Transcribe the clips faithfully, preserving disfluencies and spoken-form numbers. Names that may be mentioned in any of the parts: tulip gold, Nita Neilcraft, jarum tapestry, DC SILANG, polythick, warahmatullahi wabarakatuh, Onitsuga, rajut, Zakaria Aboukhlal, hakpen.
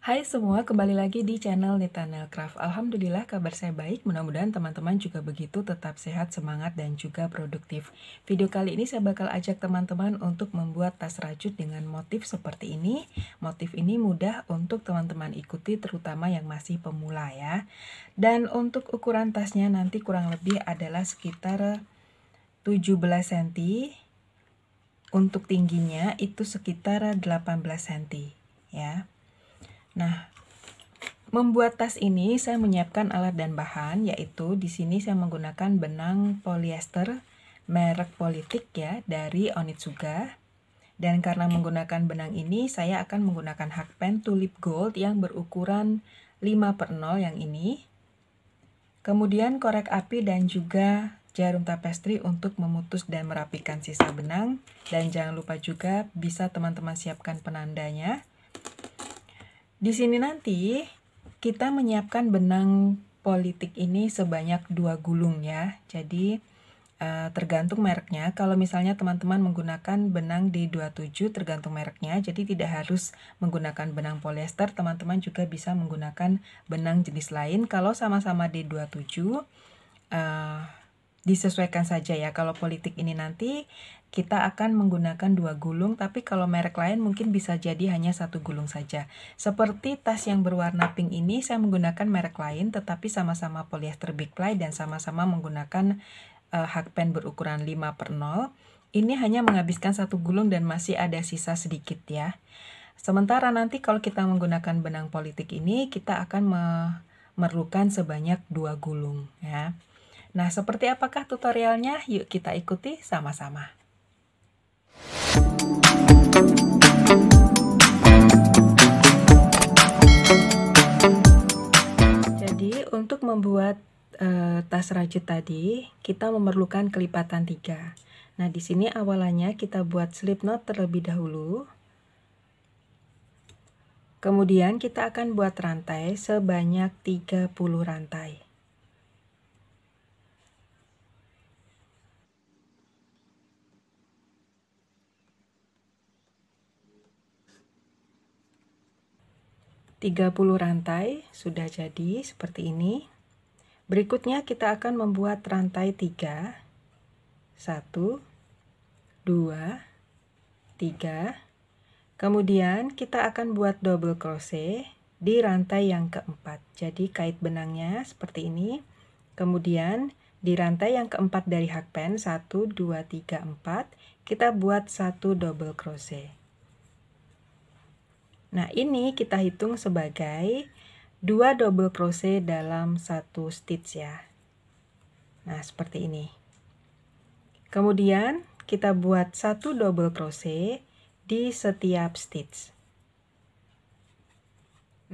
Hai semua, kembali lagi di channel Nita Neilcraft. Alhamdulillah kabar saya baik, mudah-mudahan teman-teman juga begitu, tetap sehat, semangat, dan juga produktif. Video kali ini saya bakal ajak teman-teman untuk membuat tas rajut dengan motif seperti ini. Motif ini mudah untuk teman-teman ikuti, terutama yang masih pemula ya. Dan untuk ukuran tasnya nanti kurang lebih adalah sekitar tujuh belas sentimeter. Untuk tingginya itu sekitar delapan belas sentimeter ya. Nah, membuat tas ini saya menyiapkan alat dan bahan, yaitu di sini saya menggunakan benang polyester merek Polythick ya, dari Onitsuga. Dan karena menggunakan benang ini, saya akan menggunakan hakpen tulip gold yang berukuran lima per nol yang ini. Kemudian korek api dan juga jarum tapestri untuk memutus dan merapikan sisa benang. Dan jangan lupa juga bisa teman-teman siapkan penandanya. Di sini nanti kita menyiapkan benang polythick ini sebanyak dua gulung ya. Jadi uh, tergantung mereknya. Kalau misalnya teman-teman menggunakan benang D dua puluh tujuh tergantung mereknya. Jadi tidak harus menggunakan benang polyester. Teman-teman juga bisa menggunakan benang jenis lain. Kalau sama-sama D dua puluh tujuh uh, disesuaikan saja ya. Kalau polythick ini nanti kita akan menggunakan dua gulung, tapi kalau merek lain mungkin bisa jadi hanya satu gulung saja. Seperti tas yang berwarna pink ini, saya menggunakan merek lain, tetapi sama-sama polyester big ply dan sama-sama menggunakan uh, hakpen berukuran lima per nol. Ini hanya menghabiskan satu gulung dan masih ada sisa sedikit ya. Sementara nanti kalau kita menggunakan benang polythick ini, kita akan memerlukan sebanyak dua gulung ya. Nah, seperti apakah tutorialnya? Yuk kita ikuti sama-sama. Jadi untuk membuat e, tas rajut tadi kita memerlukan kelipatan tiga. Nah, di sini awalannya kita buat slip knot terlebih dahulu. Kemudian kita akan buat rantai sebanyak tiga puluh rantai. tiga puluh rantai sudah jadi seperti ini. Berikutnya kita akan membuat rantai tiga. satu, dua, tiga. Kemudian kita akan buat double crochet di rantai yang keempat. Jadi kait benangnya seperti ini. Kemudian di rantai yang keempat dari hakpen satu, dua, tiga, empat kita buat satu double crochet. Nah, ini kita hitung sebagai dua double crochet dalam satu stitch ya. Nah, seperti ini. Kemudian kita buat satu double crochet di setiap stitch.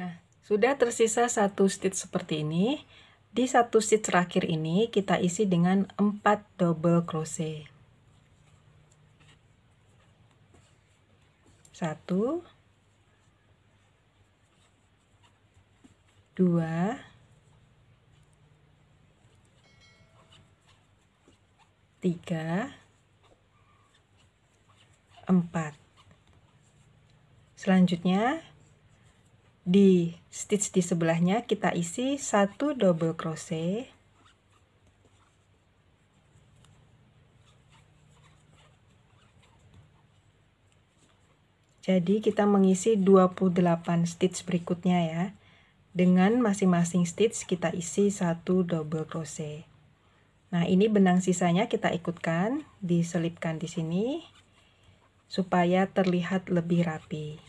Nah, sudah tersisa satu stitch seperti ini. Di satu stitch terakhir ini kita isi dengan empat double crochet. satu, dua, tiga, empat. Selanjutnya di stitch di sebelahnya kita isi satu double crochet . Jadi kita mengisi dua puluh delapan stitch berikutnya ya. Dengan masing-masing stitch kita isi satu double crochet. Nah, ini benang sisanya kita ikutkan, diselipkan di sini supaya terlihat lebih rapi.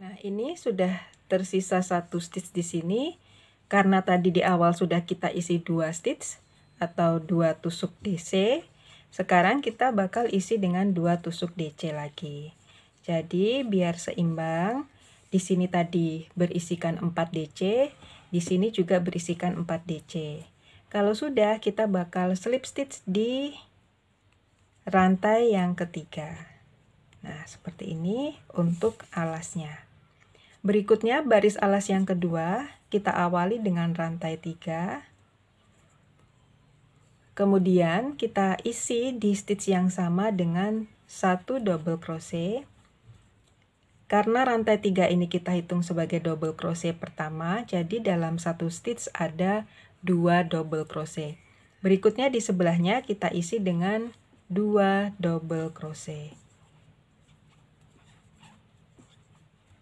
Nah, ini sudah tersisa satu stitch di sini. Karena tadi di awal sudah kita isi dua stitch atau dua tusuk D C, sekarang kita bakal isi dengan dua tusuk D C lagi. Jadi biar seimbang. Di sini tadi berisikan empat D C, di sini juga berisikan empat D C. Kalau sudah, kita bakal slip stitch di rantai yang ketiga. Nah, seperti ini untuk alasnya. Berikutnya baris alas yang kedua, kita awali dengan rantai tiga. Kemudian kita isi di stitch yang sama dengan satu double crochet. Karena rantai tiga ini kita hitung sebagai double crochet pertama, jadi dalam satu stitch ada dua double crochet. Berikutnya di sebelahnya kita isi dengan dua double crochet.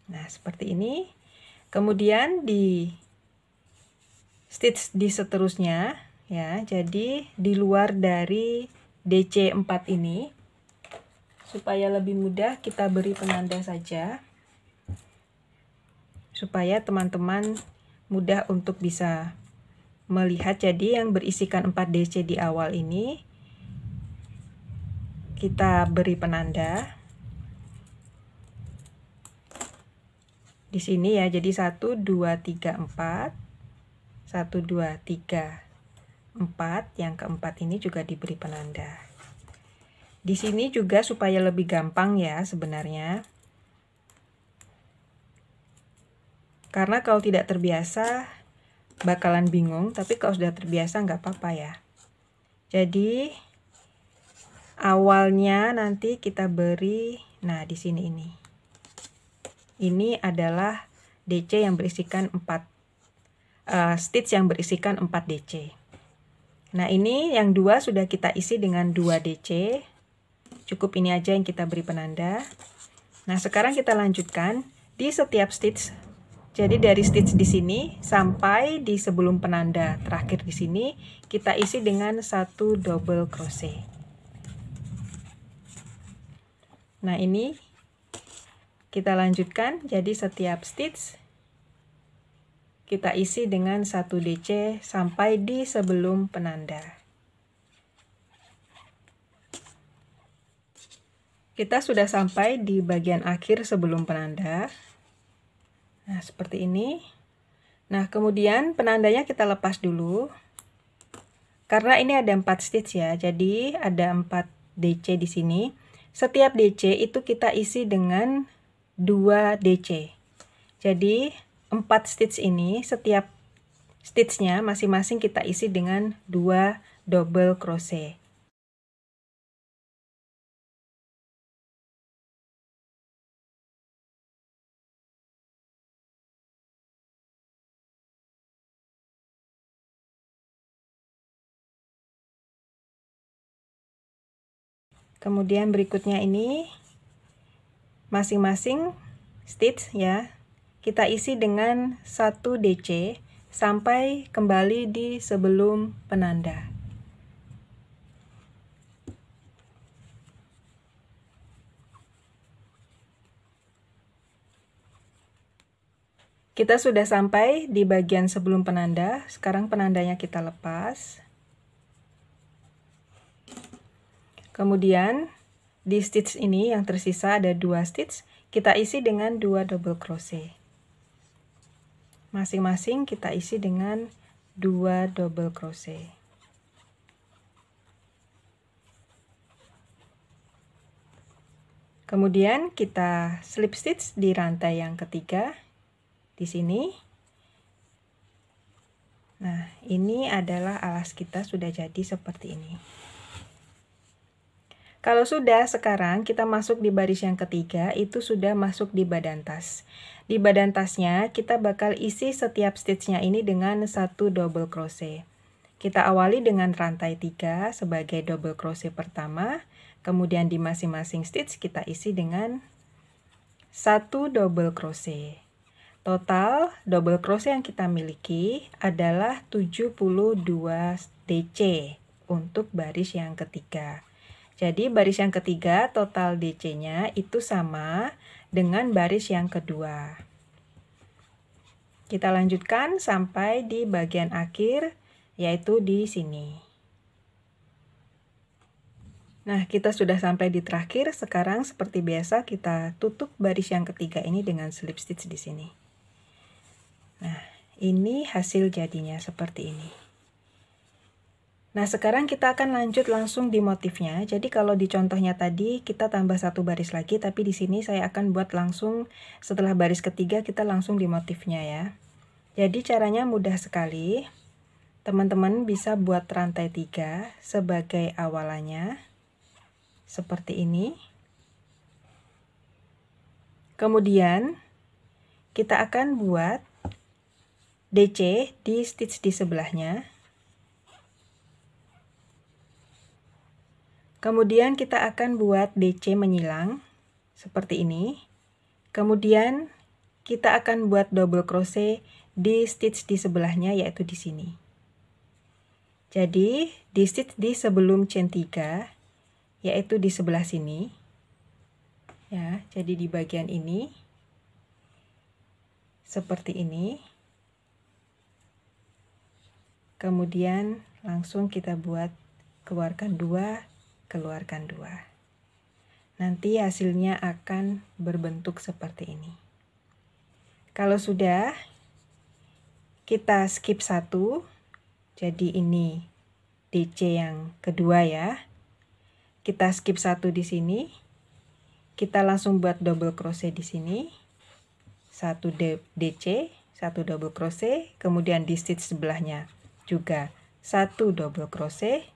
Nah, seperti ini. Kemudian di stitch di seterusnya ya, jadi di luar dari D C empat ini. Supaya lebih mudah kita beri penanda saja, supaya teman-teman mudah untuk bisa melihat. Jadi yang berisikan empat D C di awal ini kita beri penanda di sini ya. Jadi satu dua tiga empat satu dua tiga empat, yang keempat ini juga diberi penanda. Di sini juga supaya lebih gampang ya sebenarnya. Karena kalau tidak terbiasa bakalan bingung, tapi kalau sudah terbiasa nggak apa-apa ya. Jadi awalnya nanti kita beri, nah di sini ini. Ini adalah D C yang berisikan empat uh, stitch yang berisikan empat D C. Nah, ini yang dua sudah kita isi dengan dua D C. Cukup ini aja yang kita beri penanda. Nah, sekarang kita lanjutkan di setiap stitch. Jadi dari stitch di sini sampai di sebelum penanda terakhir di sini kita isi dengan satu double crochet. Nah, ini kita lanjutkan. Jadi setiap stitch kita isi dengan satu D C sampai di sebelum penanda. Kita sudah sampai di bagian akhir sebelum penanda. Nah, seperti ini. Nah, kemudian penandanya kita lepas dulu. Karena ini ada empat stitch ya. Jadi ada empat D C di sini. Setiap D C itu kita isi dengan dua D C. Jadi empat stitch ini setiap stitchnya masing-masing kita isi dengan dua double crochet. Kemudian berikutnya ini masing-masing stitch ya kita isi dengan satu D C sampai kembali di sebelum penanda. Kita sudah sampai di bagian sebelum penanda. Sekarang penandanya kita lepas. Kemudian di stitch ini yang tersisa ada dua stitch, kita isi dengan dua double crochet. Masing-masing kita isi dengan dua double crochet. Kemudian kita slip stitch di rantai yang ketiga di sini. Nah, ini adalah alas kita sudah jadi seperti ini. Kalau sudah, sekarang kita masuk di baris yang ketiga, itu sudah masuk di badan tas. Di badan tasnya, kita bakal isi setiap stitchnya ini dengan satu double crochet. Kita awali dengan rantai tiga sebagai double crochet pertama, kemudian di masing-masing stitch kita isi dengan satu double crochet. Total double crochet yang kita miliki adalah tujuh puluh dua D C untuk baris yang ketiga. Jadi baris yang ketiga total D C-nya itu sama dengan baris yang kedua. Kita lanjutkan sampai di bagian akhir, yaitu di sini. Nah, kita sudah sampai di terakhir. Sekarang seperti biasa kita tutup baris yang ketiga ini dengan slip stitch di sini. Nah, ini hasil jadinya seperti ini. Nah, sekarang kita akan lanjut langsung di motifnya. Jadi kalau di contohnya tadi kita tambah satu baris lagi, tapi di sini saya akan buat langsung setelah baris ketiga kita langsung di motifnya ya. Jadi caranya mudah sekali. Teman-teman bisa buat rantai tiga sebagai awalannya seperti ini. Kemudian kita akan buat D C di stitch di sebelahnya. Kemudian kita akan buat D C menyilang seperti ini. Kemudian kita akan buat double crochet di stitch di sebelahnya, yaitu di sini. Jadi di stitch di sebelum chain tiga, yaitu di sebelah sini. Ya, jadi di bagian ini seperti ini. Kemudian langsung kita buat keluarkan dua, keluarkan dua. Nanti hasilnya akan berbentuk seperti ini. Kalau sudah, kita skip satu. Jadi ini D C yang kedua ya. Kita skip satu di sini. Kita langsung buat double crochet di sini. Satu D C, satu double crochet, kemudian di stitch sebelahnya juga satu double crochet.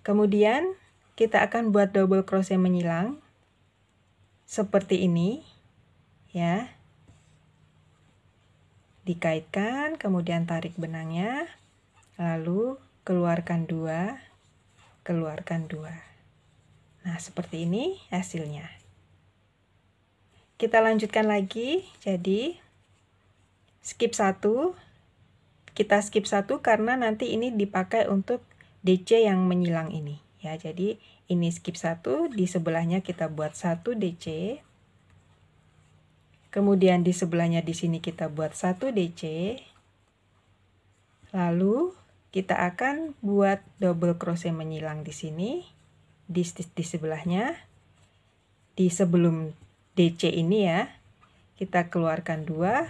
Kemudian kita akan buat double crochet menyilang seperti ini ya, dikaitkan, kemudian tarik benangnya, lalu keluarkan dua, keluarkan dua. Nah, seperti ini hasilnya. Kita lanjutkan lagi. Jadi skip satu. Kita skip satu karena nanti ini dipakai untuk D C yang menyilang ini ya. Jadi ini skip satu, di sebelahnya kita buat satu D C. Kemudian di sebelahnya di sini kita buat satu D C. Lalu kita akan buat double crochet menyilang di sini, di stitch di sebelahnya, di sebelum D C ini ya. Kita keluarkan dua,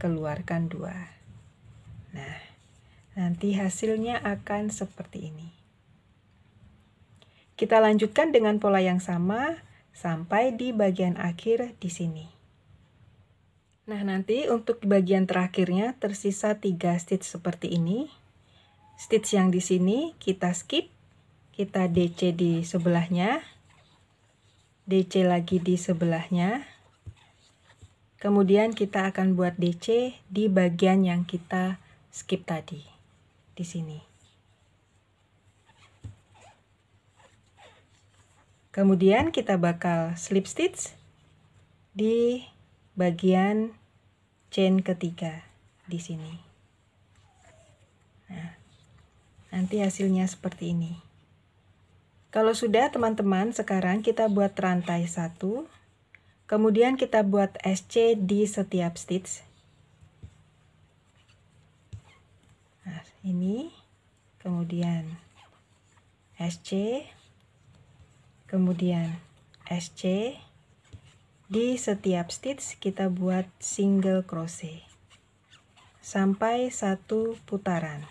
keluarkan dua. Nah, nanti hasilnya akan seperti ini. Kita lanjutkan dengan pola yang sama sampai di bagian akhir di sini. Nah, nanti untuk bagian terakhirnya tersisa tiga stitch seperti ini. Stitch yang di sini kita skip, kita D C di sebelahnya, D C lagi di sebelahnya. Kemudian kita akan buat D C di bagian yang kita skip tadi di sini. Kemudian kita bakal slip stitch di bagian chain ketiga di sini. Nah, nanti hasilnya seperti ini. Kalau sudah teman-teman, sekarang kita buat rantai satu. Kemudian kita buat S C di setiap stitch. Nah, ini, kemudian S C, kemudian S C, di setiap stitch kita buat single crochet sampai satu putaran.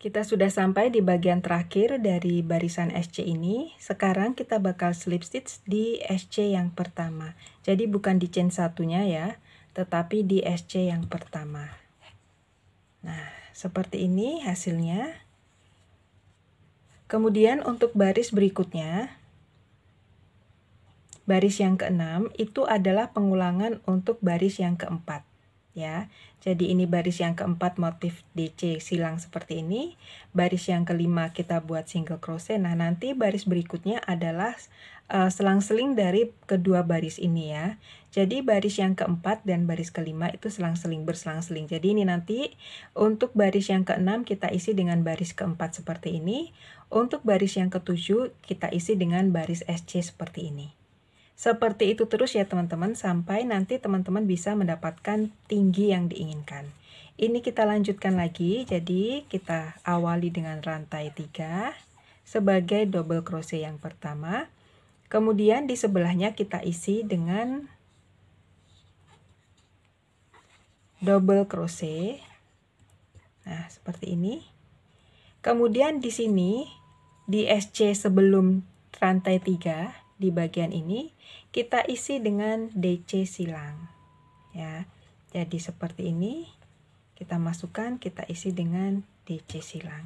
Kita sudah sampai di bagian terakhir dari barisan S C ini. Sekarang kita bakal slip stitch di S C yang pertama. Jadi bukan di chain satunya ya, tetapi di S C yang pertama. Nah, seperti ini hasilnya. Kemudian untuk baris berikutnya, baris yang keenam itu adalah pengulangan untuk baris yang keempat ya. Jadi ini baris yang keempat motif D C silang seperti ini. Baris yang kelima kita buat single crochet. Nah, nanti baris berikutnya adalah uh, selang-seling dari kedua baris ini ya. Jadi baris yang keempat dan baris kelima itu selang-seling, berselang-seling. Jadi ini nanti untuk baris yang keenam kita isi dengan baris keempat seperti ini. Untuk baris yang ketujuh kita isi dengan baris S C seperti ini. Seperti itu terus ya teman-teman, sampai nanti teman-teman bisa mendapatkan tinggi yang diinginkan. Ini kita lanjutkan lagi. Jadi kita awali dengan rantai tiga sebagai double crochet yang pertama. Kemudian di sebelahnya kita isi dengan double crochet. Nah, seperti ini. Kemudian di sini di S C sebelum rantai tiga, di bagian ini kita isi dengan D C silang ya. Jadi seperti ini, kita masukkan, kita isi dengan D C silang.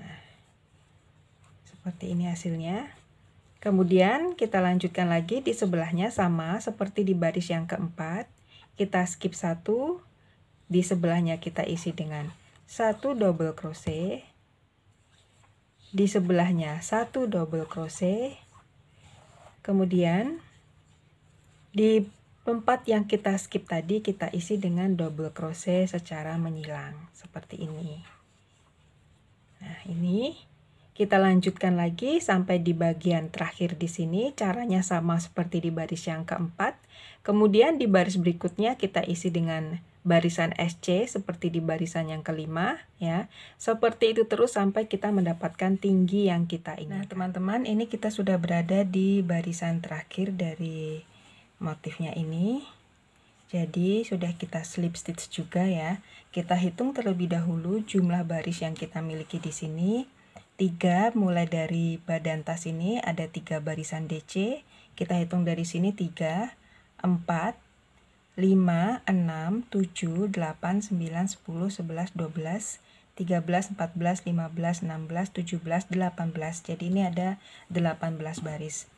Nah, Seperti ini hasilnya. Kemudian kita lanjutkan lagi di sebelahnya sama seperti di baris yang keempat. Kita skip satu, di sebelahnya kita isi dengan satu double crochet, di sebelahnya satu double crochet. Kemudian di tempat yang kita skip tadi kita isi dengan double crochet secara menyilang seperti ini. Nah, ini kita lanjutkan lagi sampai di bagian terakhir di sini. Caranya sama seperti di baris yang keempat. Kemudian di baris berikutnya kita isi dengan barisan S C seperti di barisan yang kelima, ya. Seperti itu terus sampai kita mendapatkan tinggi yang kita inginkan. Nah, teman-teman, ini kita sudah berada di barisan terakhir dari motifnya ini. Jadi sudah kita slip stitch juga, ya. Kita hitung terlebih dahulu jumlah baris yang kita miliki di sini. tiga mulai dari badan tas ini ada tiga barisan D C. Kita hitung dari sini tiga, empat, lima, enam, tujuh, delapan, sembilan, sepuluh, sebelas, dua belas, tiga belas, empat belas, lima belas, enam belas, tujuh belas, delapan belas. Jadi ini ada delapan belas baris.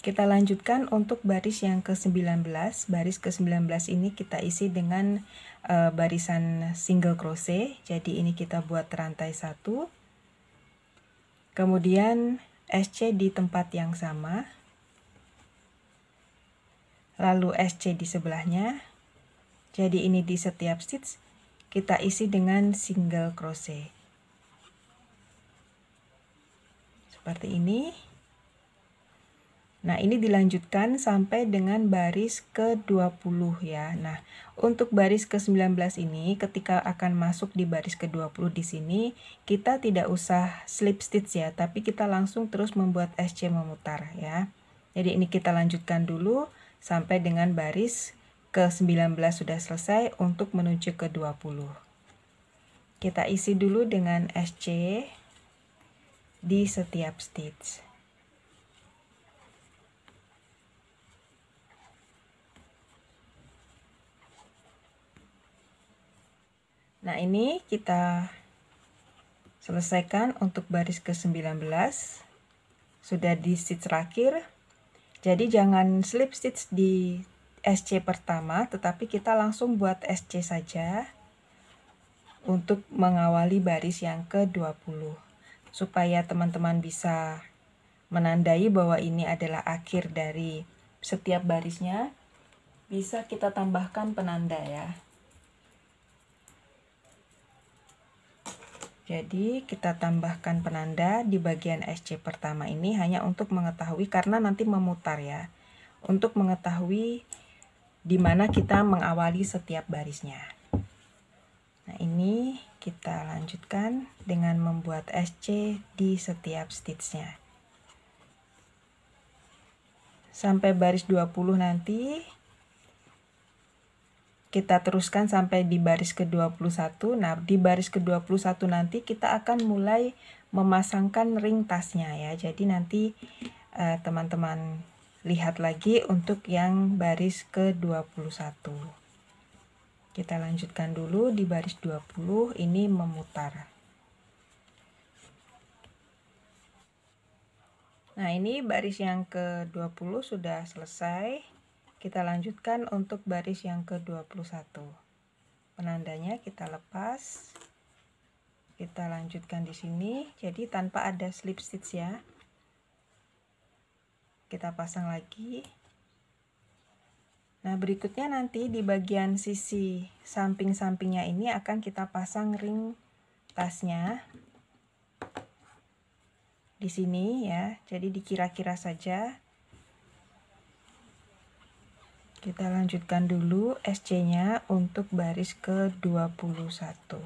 Kita lanjutkan untuk baris yang ke sembilan belas. Baris ke sembilan belas ini kita isi dengan uh, barisan single crochet. Jadi ini kita buat rantai satu. Kemudian S C di tempat yang sama, lalu S C di sebelahnya. Jadi ini di setiap stitch kita isi dengan single crochet seperti ini. Nah, ini dilanjutkan sampai dengan baris ke dua puluh, ya. Nah, untuk baris ke sembilan belas ini ketika akan masuk di baris ke dua puluh di sini, kita tidak usah slip stitch, ya, tapi kita langsung terus membuat S C memutar, ya. Jadi ini kita lanjutkan dulu sampai dengan baris ke sembilan belas sudah selesai untuk menuju ke dua puluh. Kita isi dulu dengan S C di setiap stitch. Nah, ini kita selesaikan untuk baris ke sembilan belas. Sudah di stitch terakhir. Jadi jangan slip stitch di S C pertama, tetapi kita langsung buat S C saja untuk mengawali baris yang ke dua puluh. Supaya teman-teman bisa menandai bahwa ini adalah akhir dari setiap barisnya, bisa kita tambahkan penanda, ya. Jadi kita tambahkan penanda di bagian S C pertama ini hanya untuk mengetahui, karena nanti memutar, ya, untuk mengetahui di mana kita mengawali setiap barisnya. Nah, ini kita lanjutkan dengan membuat S C di setiap stitchnya. Sampai baris dua puluh nanti kita teruskan sampai di baris ke dua puluh satu. Nah, di baris ke dua puluh satu nanti kita akan mulai memasangkan ring tasnya, ya. Jadi nanti teman-teman eh, lihat lagi untuk yang baris ke dua puluh satu. Kita lanjutkan dulu di baris dua puluh ini memutar. Nah, ini baris yang ke dua puluh sudah selesai. Kita lanjutkan untuk baris yang ke dua puluh satu. Penandanya kita lepas. Kita lanjutkan di sini. Jadi tanpa ada slip stitch, ya. Kita pasang lagi. Nah, berikutnya nanti di bagian sisi samping-sampingnya ini akan kita pasang ring tasnya. Di sini, ya. Jadi dikira-kira saja. Kita lanjutkan dulu S C-nya untuk baris ke dua puluh satu.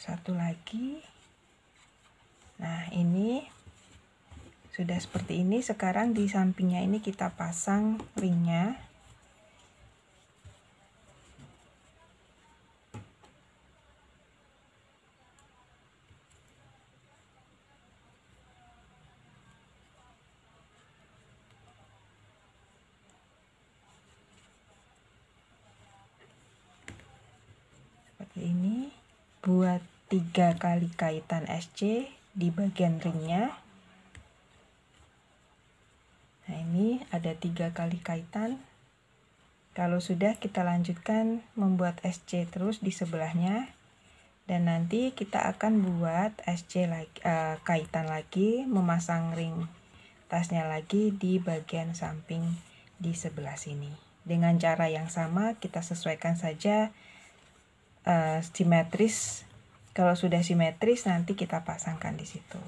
Satu lagi. Nah, ini sudah seperti ini. Sekarang di sampingnya ini kita pasang ringnya. seperti ini. Buat tiga kali kaitan S C di bagian ringnya. Nah, ini ada tiga kali kaitan. Kalau sudah, kita lanjutkan membuat S C terus di sebelahnya. Dan nanti kita akan buat S C lagi, eh, kaitan lagi, memasang ring tasnya lagi di bagian samping di sebelah sini. Dengan cara yang sama, kita sesuaikan saja eh, simetris. Kalau sudah simetris, nanti kita pasangkan di situ.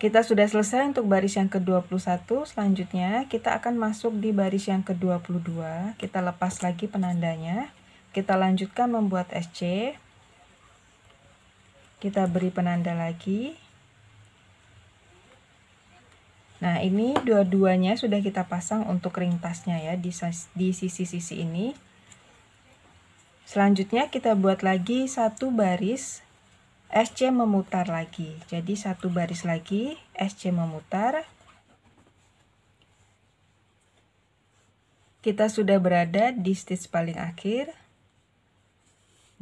Kita sudah selesai untuk baris yang ke dua puluh satu, selanjutnya kita akan masuk di baris yang ke dua puluh dua, kita lepas lagi penandanya, kita lanjutkan membuat S C, kita beri penanda lagi. Nah, ini dua-duanya sudah kita pasang untuk ring tasnya ya, di sisi-sisi ini. Selanjutnya kita buat lagi satu baris, S C memutar lagi, jadi satu baris lagi, S C memutar. Kita sudah berada di stitch paling akhir,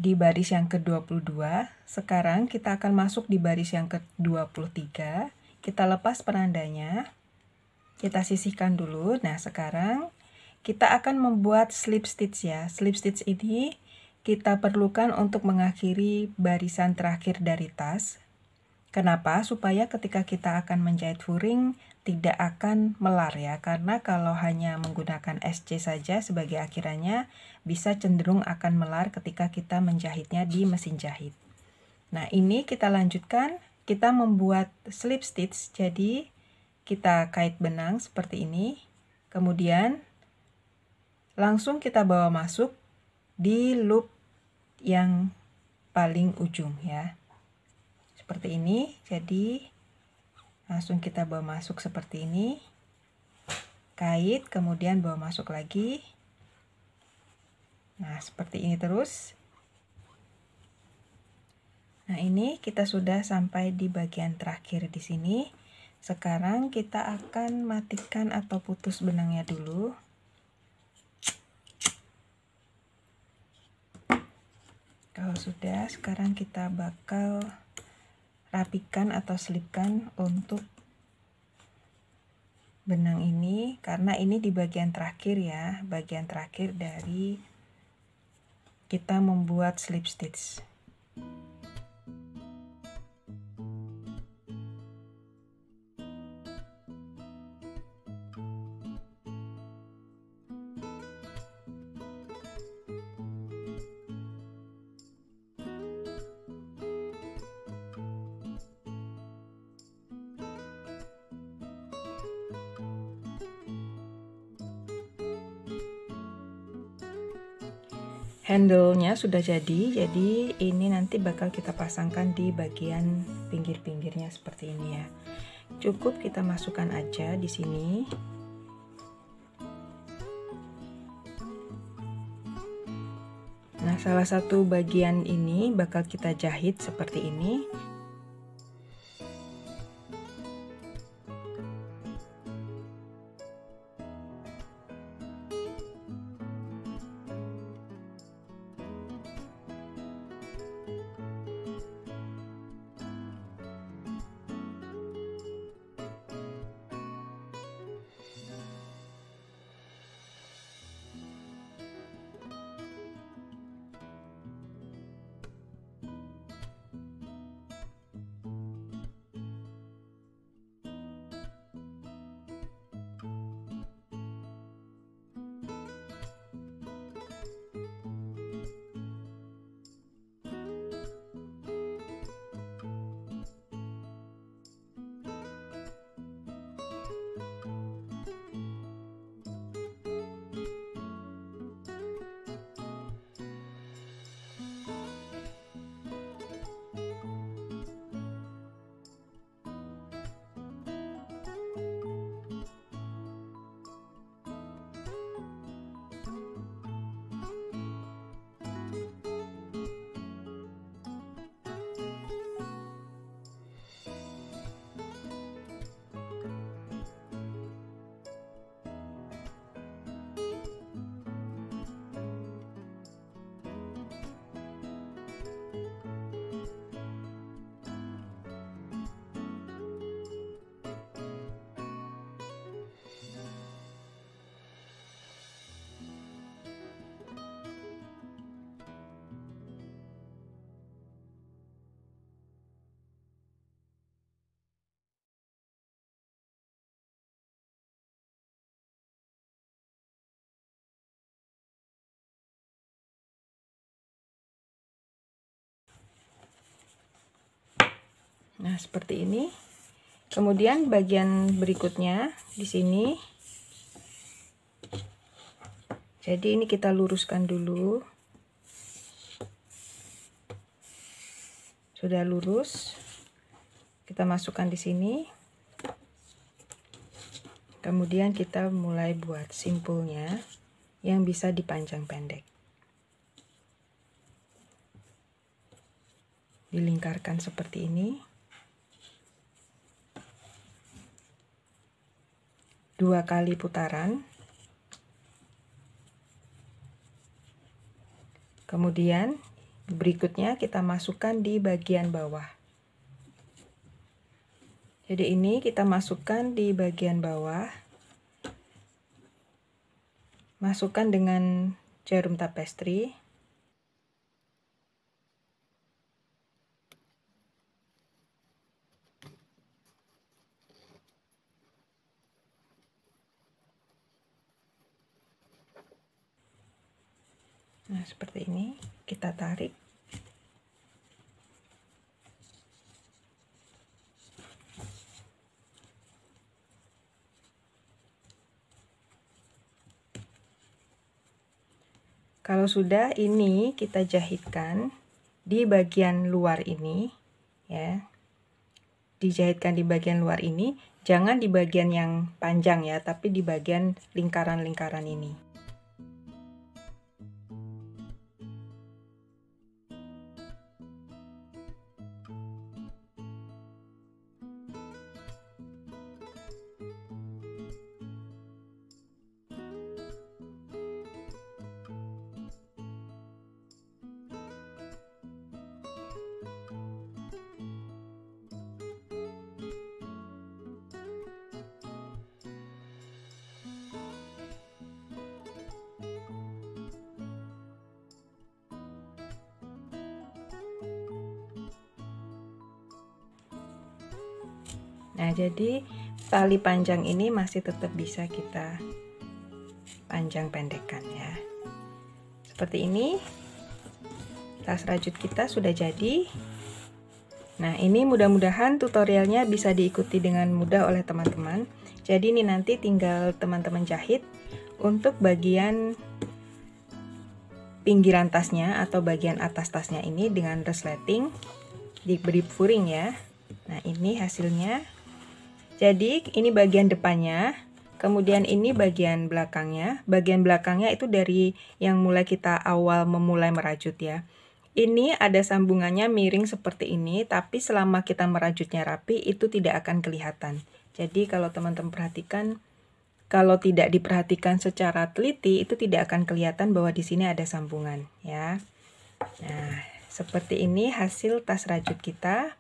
di baris yang ke dua puluh dua. Sekarang kita akan masuk di baris yang ke dua puluh tiga. Kita lepas penandanya, kita sisihkan dulu. Nah, sekarang kita akan membuat slip stitch ya. Slip stitch ini kita perlukan untuk mengakhiri barisan terakhir dari tas. Kenapa? Supaya ketika kita akan menjahit furing tidak akan melar ya, karena kalau hanya menggunakan S C saja sebagai akhirannya bisa cenderung akan melar ketika kita menjahitnya di mesin jahit. Nah, ini kita lanjutkan, kita membuat slip stitch. Jadi kita kait benang seperti ini, kemudian langsung kita bawa masuk di loop yang paling ujung ya, seperti ini. Jadi langsung kita bawa masuk seperti ini, kait, kemudian bawa masuk lagi. Nah, seperti ini terus. Nah, ini kita sudah sampai di bagian terakhir di sini. Sekarang kita akan matikan atau putus benangnya dulu. Kalau sudah, sekarang kita bakal rapikan atau selipkan untuk benang ini, karena ini di bagian terakhir ya, bagian terakhir dari kita membuat slip stitch. Handle-nya sudah jadi, jadi ini nanti bakal kita pasangkan di bagian pinggir-pinggirnya seperti ini ya. Cukup kita masukkan aja di sini. Nah, salah satu bagian ini bakal kita jahit seperti ini. Nah, seperti ini. Kemudian bagian berikutnya di sini. Jadi ini kita luruskan dulu. Sudah lurus. Kita masukkan di sini. Kemudian kita mulai buat simpulnya yang bisa dipanjang pendek. Dilingkarkan seperti ini. Dua kali putaran. Kemudian berikutnya kita masukkan di bagian bawah. Jadi ini kita masukkan di bagian bawah. Masukkan dengan jarum tapestri. Nah, seperti ini, kita tarik. Kalau sudah, ini kita jahitkan di bagian luar ini, ya. Dijahitkan di bagian luar ini, jangan di bagian yang panjang ya, tapi di bagian lingkaran-lingkaran ini. Nah, jadi tali panjang ini masih tetap bisa kita panjang pendekkan ya. Seperti ini, tas rajut kita sudah jadi. Nah, ini mudah-mudahan tutorialnya bisa diikuti dengan mudah oleh teman-teman. Jadi ini nanti tinggal teman-teman jahit untuk bagian pinggiran tasnya atau bagian atas tasnya ini dengan resleting diberi furing ya. Nah, ini hasilnya. Jadi ini bagian depannya, kemudian ini bagian belakangnya. Bagian belakangnya itu dari yang mulai kita awal memulai merajut ya. Ini ada sambungannya miring seperti ini, tapi selama kita merajutnya rapi itu tidak akan kelihatan. Jadi kalau teman-teman perhatikan, kalau tidak diperhatikan secara teliti itu tidak akan kelihatan bahwa di sini ada sambungan ya. Nah, seperti ini hasil tas rajut kita.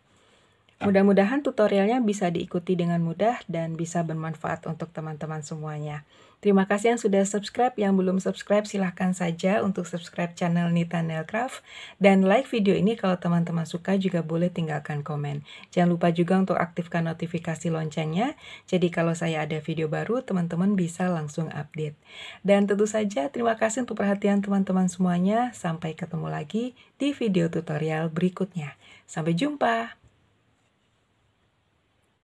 Mudah-mudahan tutorialnya bisa diikuti dengan mudah dan bisa bermanfaat untuk teman-teman semuanya. Terima kasih yang sudah subscribe, yang belum subscribe silahkan saja untuk subscribe channel Nita Neilcraft. Dan like video ini kalau teman-teman suka, juga boleh tinggalkan komen. Jangan lupa juga untuk aktifkan notifikasi loncengnya, jadi kalau saya ada video baru teman-teman bisa langsung update. Dan tentu saja terima kasih untuk perhatian teman-teman semuanya, sampai ketemu lagi di video tutorial berikutnya. Sampai jumpa!